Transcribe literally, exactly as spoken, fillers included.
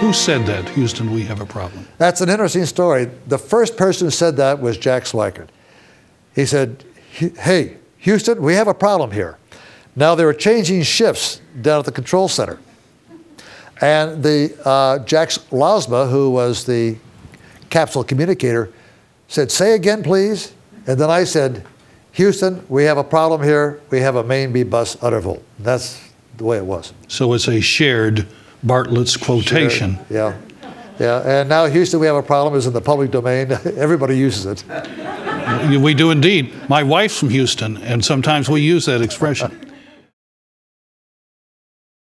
Who said that, Houston, we have a problem? That's an interesting story. The first person who said that was Jack Swigert. He said, hey, Houston, we have a problem here. Now they were changing shifts down at the control center. And the, uh, Jack Lousma, who was the capsule communicator, said, say again, please. And then I said, Houston, we have a problem here. We have a main B bus undervolt. That's the way it was. So it's a shared Bartlett's quotation. Shared, yeah. Yeah. And now, Houston, we have a problem is in the public domain. Everybody uses it. We do indeed. My wife's from Houston, and sometimes we use that expression.